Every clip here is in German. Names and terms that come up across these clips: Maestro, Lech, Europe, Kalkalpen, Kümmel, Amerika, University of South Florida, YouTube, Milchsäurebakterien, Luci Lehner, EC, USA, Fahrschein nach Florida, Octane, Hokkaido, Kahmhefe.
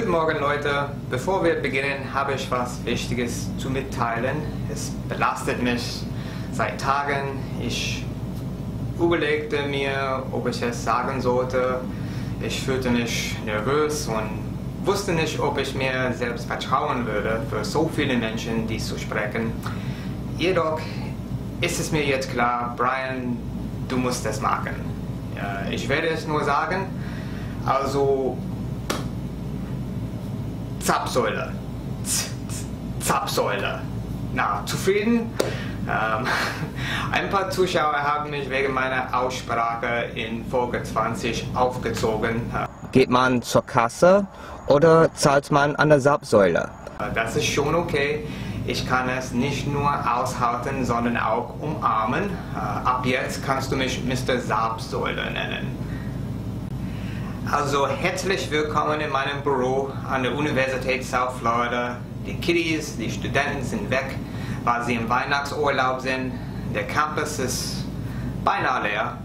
Guten Morgen Leute, bevor wir beginnen, habe ich was Wichtiges zu mitteilen. Es belastet mich seit Tagen. Ich überlegte mir, ob ich es sagen sollte. Ich fühlte mich nervös und wusste nicht, ob ich mir selbst vertrauen würde, für so viele Menschen dies zu sprechen. Jedoch ist es mir jetzt klar, Brian, du musst es machen. Ich werde es nur sagen, also Zapfsäule. Zapfsäule. Na, zufrieden? Ein paar Zuschauer haben mich wegen meiner Aussprache in Folge 20 aufgezogen. Geht man zur Kasse oder zahlt man an der Zapfsäule? Das ist schon okay. Ich kann es nicht nur aushalten, sondern auch umarmen. Ab jetzt kannst du mich Mr. Zapfsäule nennen. Also herzlich willkommen in meinem Büro an der University of South Florida. Die Kiddies, die Studenten sind weg, weil sie im Weihnachtsurlaub sind. Der Campus ist beinahe leer.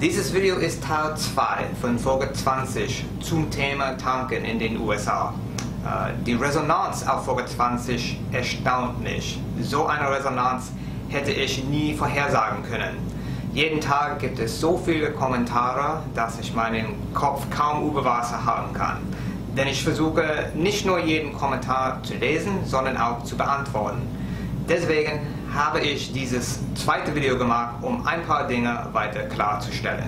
Dieses Video ist Teil 2 von Folge 20 zum Thema Tanken in den USA. Die Resonanz auf Folge 20 erstaunt mich. So eine Resonanz hätte ich nie vorhersagen können. Jeden Tag gibt es so viele Kommentare, dass ich meinen Kopf kaum über Wasser halten kann. Denn ich versuche nicht nur jeden Kommentar zu lesen, sondern auch zu beantworten. Deswegen habe ich dieses zweite Video gemacht, um ein paar Dinge weiter klarzustellen.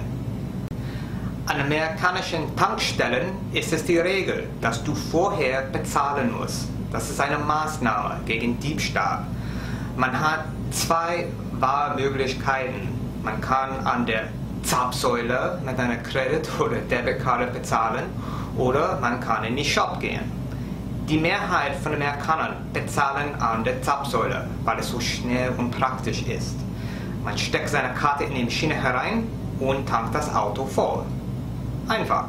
An amerikanischen Tankstellen ist es die Regel, dass du vorher bezahlen musst. Das ist eine Maßnahme gegen Diebstahl. Man hat zwei Wahlmöglichkeiten. Man kann an der Zapfsäule mit einer Kredit- oder Debitkarte bezahlen oder man kann in den Shop gehen. Die Mehrheit von Amerikanern bezahlen an der Zapfsäule, weil es so schnell und praktisch ist. Man steckt seine Karte in die Maschine herein und tankt das Auto voll. Einfach.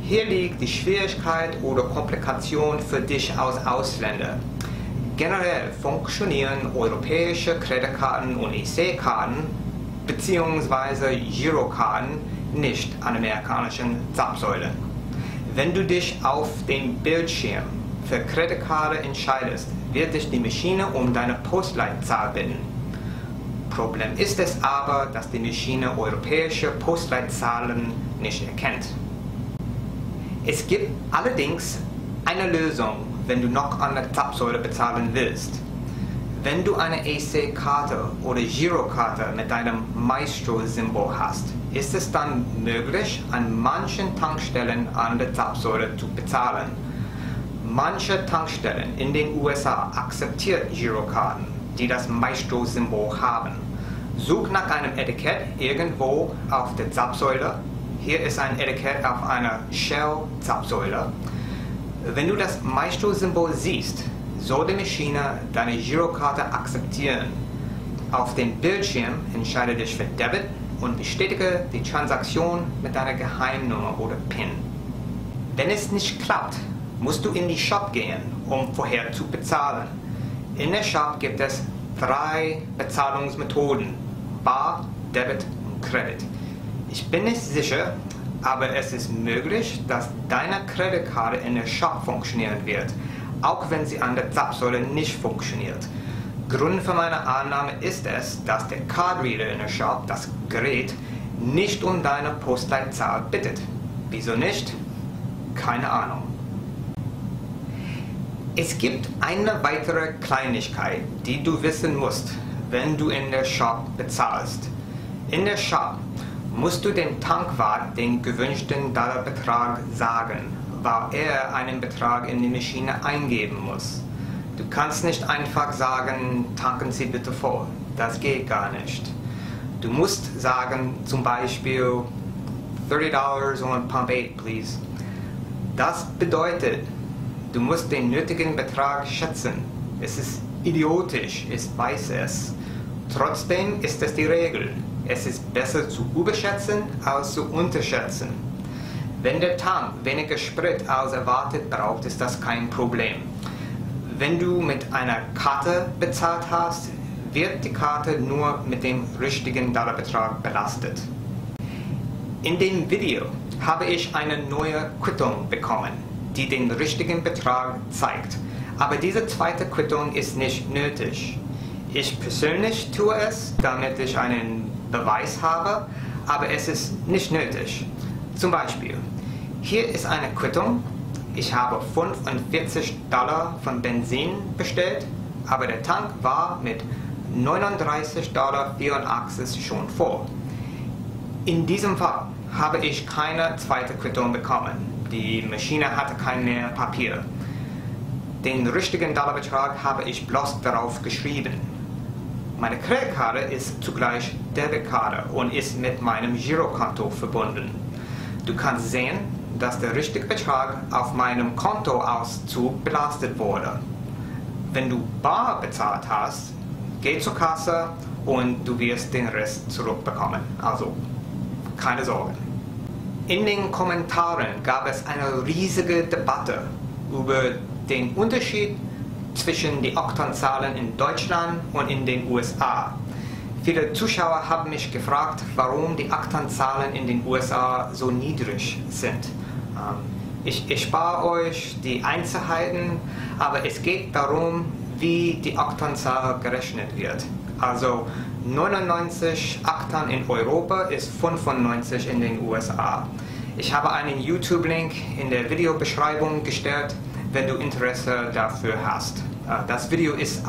Hier liegt die Schwierigkeit oder Komplikation für dich als Ausländer. Generell funktionieren europäische Kreditkarten und EC-Karten bzw. Girokarten nicht an amerikanischen Zapfsäulen. Wenn du dich auf dem Bildschirm für Kreditkarte entscheidest, wird dich die Maschine um deine Postleitzahl bitten. Problem ist es aber, dass die Maschine europäische Postleitzahlen nicht erkennt. Es gibt allerdings eine Lösung, wenn du noch an der Zapfsäule bezahlen willst. Wenn du eine EC-Karte oder Girokarte mit einem Maestro-Symbol hast, ist es dann möglich, an manchen Tankstellen an der Zapfsäule zu bezahlen. Manche Tankstellen in den USA akzeptieren Girokarten, die das Maestro-Symbol haben. Such nach einem Etikett irgendwo auf der Zapfsäule. Hier ist ein Etikett auf einer Shell-Zapfsäule. Wenn du das Maestro-Symbol siehst, soll die Maschine deine Girokarte akzeptieren. Auf dem Bildschirm entscheide dich für Debit und bestätige die Transaktion mit deiner Geheimnummer oder PIN. Wenn es nicht klappt, musst du in den Shop gehen, um vorher zu bezahlen. In der Shop gibt es drei Bezahlungsmethoden: Bar, Debit und Kredit. Ich bin nicht sicher, aber es ist möglich, dass deine Kreditkarte in der Shop funktionieren wird, auch wenn sie an der Zapfsäule nicht funktioniert. Grund für meine Annahme ist es, dass der Cardreader in der Shop, das Gerät, nicht um deine Postleitzahl bittet. Wieso nicht? Keine Ahnung. Es gibt eine weitere Kleinigkeit, die du wissen musst, wenn du in der Shop bezahlst. In der Shop musst du dem Tankwart den gewünschten Dollarbetrag sagen, weil er einen Betrag in die Maschine eingeben muss. Du kannst nicht einfach sagen, tanken Sie bitte voll. Das geht gar nicht. Du musst sagen, zum Beispiel, $30 on pump 8, please. Das bedeutet, du musst den nötigen Betrag schätzen. Es ist idiotisch, ich weiß es. Trotzdem ist es die Regel. Es ist besser zu überschätzen als zu unterschätzen. Wenn der Tank weniger Sprit als erwartet braucht, ist das kein Problem. Wenn du mit einer Karte bezahlt hast, wird die Karte nur mit dem richtigen Dollarbetrag belastet. In dem Video habe ich eine neue Quittung bekommen. die den richtigen Betrag zeigt. Aber diese zweite Quittung ist nicht nötig. Ich persönlich tue es, damit ich einen Beweis habe, aber es ist nicht nötig. Zum Beispiel, hier ist eine Quittung. Ich habe 45 Dollar von Benzin bestellt, aber der Tank war mit 39,84 Dollar schon voll. In diesem Fall habe ich keine zweite Quittung bekommen. Die Maschine hatte kein mehr Papier. Den richtigen Dollarbetrag habe ich bloß darauf geschrieben. Meine Kreditkarte ist zugleich Debitkarte und ist mit meinem Girokonto verbunden. Du kannst sehen, dass der richtige Betrag auf meinem Kontoauszug belastet wurde. Wenn du bar bezahlt hast, geh zur Kasse und du wirst den Rest zurückbekommen. Also keine Sorgen. In den Kommentaren gab es eine riesige Debatte über den Unterschied zwischen den Oktanzahlen in Deutschland und in den USA. Viele Zuschauer haben mich gefragt, warum die Oktanzahlen in den USA so niedrig sind. Ich spare euch die Einzelheiten, aber es geht darum, wie die Oktanzahl gerechnet wird. Also 99 Oktan in Europa ist 95 in den USA. Ich habe einen YouTube-Link in der Videobeschreibung gestellt, wenn du Interesse dafür hast. Das Video ist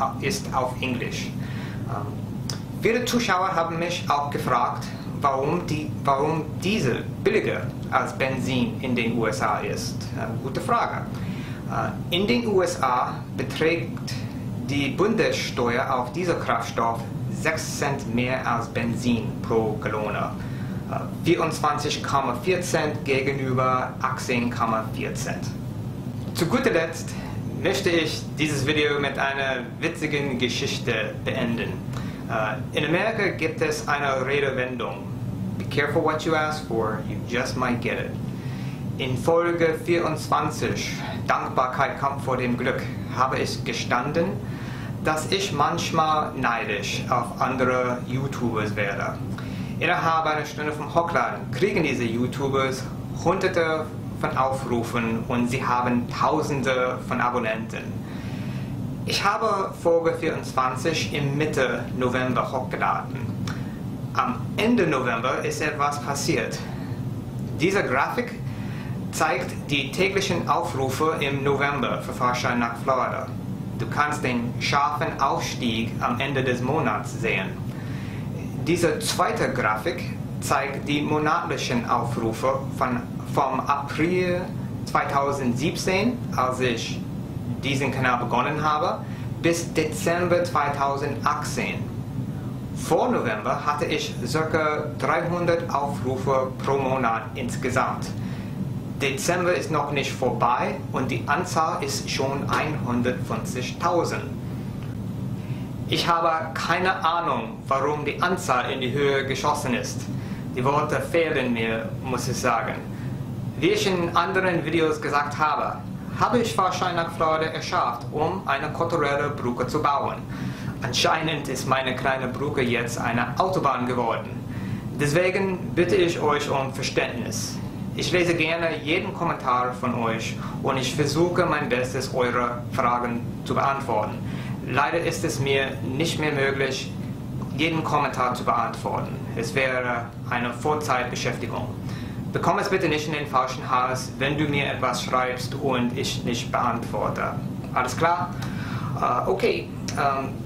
auf Englisch. Viele Zuschauer haben mich auch gefragt, warum Diesel billiger als Benzin in den USA ist. Gute Frage. In den USA beträgt die Bundessteuer auf Dieselkraftstoff 6 Cent mehr als Benzin pro Gallone. 24,4 Cent gegenüber 18,4 Cent. Zu guter Letzt möchte ich dieses Video mit einer witzigen Geschichte beenden. In Amerika gibt es eine Redewendung. Be careful what you ask for, you just might get it. In Folge 24, Dankbarkeit kommt vor dem Glück, habe ich gestanden, dass ich manchmal neidisch auf andere YouTubers werde. Innerhalb einer Stunde vom Hochladen kriegen diese YouTubers hunderte von Aufrufen und sie haben tausende von Abonnenten. Ich habe Folge 24 im Mitte November hochgeladen. Am Ende November ist etwas passiert. Diese Grafik zeigt die täglichen Aufrufe im November für Fahrschein nach Florida. Du kannst den scharfen Aufstieg am Ende des Monats sehen. Diese zweite Grafik zeigt die monatlichen Aufrufe vom April 2017, als ich diesen Kanal begonnen habe, bis Dezember 2018. Vor November hatte ich ca. 300 Aufrufe pro Monat insgesamt. Dezember ist noch nicht vorbei und die Anzahl ist schon 150.000. Ich habe keine Ahnung, warum die Anzahl in die Höhe geschossen ist. Die Worte fehlen mir, muss ich sagen. Wie ich in anderen Videos gesagt habe ich Fahrschein nach Florida erschafft, um eine kulturelle Brücke zu bauen. Anscheinend ist meine kleine Brücke jetzt eine Autobahn geworden. Deswegen bitte ich euch um Verständnis. Ich lese gerne jeden Kommentar von euch und ich versuche mein Bestes, eure Fragen zu beantworten. Leider ist es mir nicht mehr möglich, jeden Kommentar zu beantworten. Es wäre eine Vorzeitbeschäftigung. Bekomm es bitte nicht in den falschen Hals, wenn du mir etwas schreibst und ich nicht beantworte. Alles klar? Okay,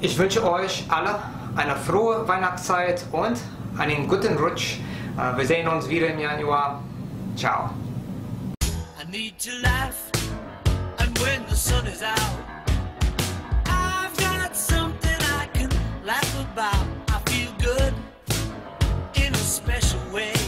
ich wünsche euch alle eine frohe Weihnachtszeit und einen guten Rutsch. Wir sehen uns wieder im Januar. Ciao. I need to laugh, and when the sun is out, I've got something I can laugh about. I feel good in a special way.